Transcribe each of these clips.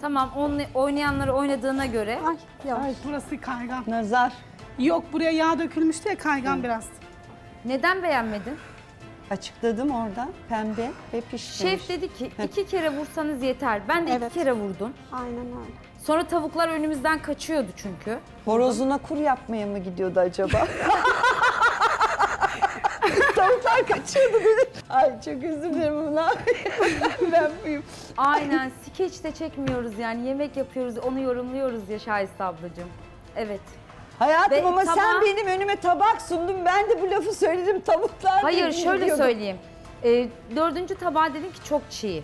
Tamam, oynayanları oynadığına göre. Ay, burası kaygan. Nazar. Yok, buraya yağ dökülmüştü ya, kaygan biraz. Neden beğenmedin? Açıkladım orada, pembe ve pişmiş. Şef dedi ki 2 kere vursanız yeter. Ben de 2 kere vurdum. Aynen öyle. Sonra tavuklar önümüzden kaçıyordu çünkü. Horozuna kur yapmaya mı gidiyordu acaba? Tavuklar kaçıyordu dedi. Ay çok özür dilerim buna. Ben buyum. Aynen, skeç de çekmiyoruz yani, yemek yapıyoruz, onu yorumluyoruz ya Şahiste ablacığım. Evet. Hayatım ama tamam, sen benim önüme tabak sundun, ben de bu lafı söyledim, tavuklar... Hayır, şöyle diyordum. Söyleyeyim. 4. tabağa dedin ki çok çiğ.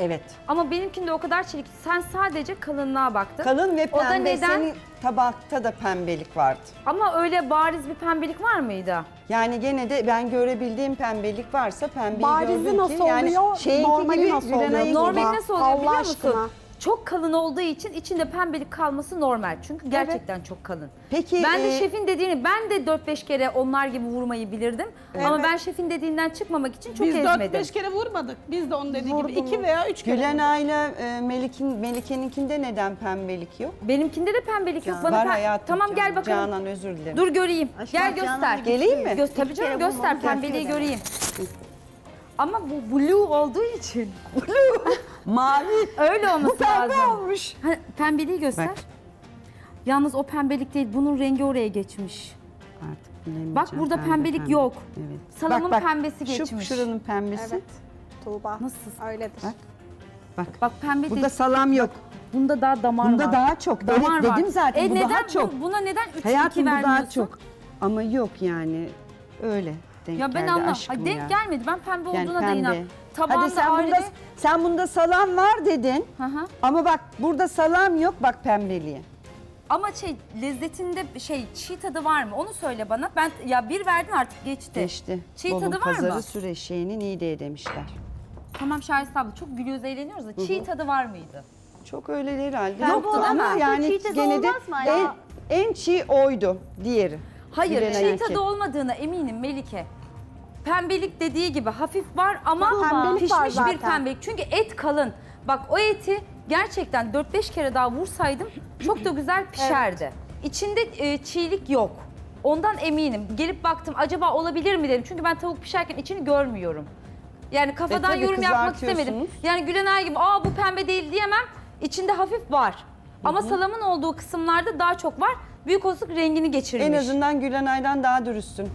Evet. Ama benimkinde o kadar çiğ ki sen sadece kalınlığa baktın. Kalın ve pembe, o da neden... Senin tabakta da pembelik vardı. Ama öyle bariz bir pembelik var mıydı? Yani gene de ben görebildiğim pembelik varsa pembeyi barizi gördüm nasıl ki... Oluyor, yani normali nasıl oluyor? Normali nasıl oluyor biliyor musun? Çok kalın olduğu için içinde pembelik kalması normal. Çünkü gerçekten çok kalın. Peki, ben de şefin dediğini, ben de 4-5 kere onlar gibi vurmayı bilirdim. Ama ben şefin dediğinden çıkmamak için çok ezmedim. Biz 4-5 kere vurmadık. Biz de onun dediği gibi 2 veya 3 kere. Gülenay'la Melike'ninkinde neden pembelik yok? Benimkinde de pembelik yok. Bana var hayatım. Tamam gel bakalım. Canan özür dilerim. Dur göreyim. Aşkım, gel göster. Geleyim mi? Tabii canım göster, pembeliği göreyim. Ama bu blue olduğu için. Blue. Mavi. Öyle olması lazım. Bu pembe olmuş. Hani pembeliği göster. Bak. Yalnız o pembelik değil, bunun rengi oraya geçmiş. Artık bilemeyeceğim. Bak burada pembelik yok. Evet. Salamın pembesi geçmiş. Şuranın pembesi. Evet. Tuğba. Nasıl? Öyledir. Bak. Bak pembe değil. Burada salam yok. Bunda daha damar var. Bunda daha çok. Damar evet var. Dedim zaten bu neden, daha çok. Buna neden 3-2 vermiyorsun? Hayatım bu daha çok. Ama yok yani öyle. Ya ben anlamadım. Denk gelmedi. Ben pembe yani olduğuna da inanmıyorum. Hadi sen, aile... sen bunda salam var dedin. Aha. Ama bak burada salam yok, bak pembeliği. Ama şey lezzetinde çiğ tadı var mı? Onu söyle bana. Ben ya 1 verdin artık geçti. Geçti. Çiğ Bolu tadı var mı? Pazarı süreşeğinin iyi diye demişler. Tamam Şahiste abla, çok gülüyoruz, eğleniyoruz da çiğ tadı var mıydı? Çok öyle herhalde. Yok ama yani gene de en çiğ oydu diğeri. Hayır, çiğ tadı olmadığına eminim Melike. Pembelik dediği gibi hafif var ama pişmiş bir pembelik. Çünkü et kalın. Bak o eti gerçekten 4-5 kere daha vursaydım çok da güzel pişerdi. Evet. İçinde çiğlik yok. Ondan eminim. Gelip baktım acaba olabilir mi dedim. Çünkü ben tavuk pişerken içini görmüyorum. Yani kafadan yorum yapmak istemedim. Yani Gülenay gibi aa bu pembe değil diyemem. İçinde hafif var. Hı-hı. Ama salamın olduğu kısımlarda daha çok var. Büyük olasılık rengini geçirmiş. En azından Gülenay'dan daha dürüstsün.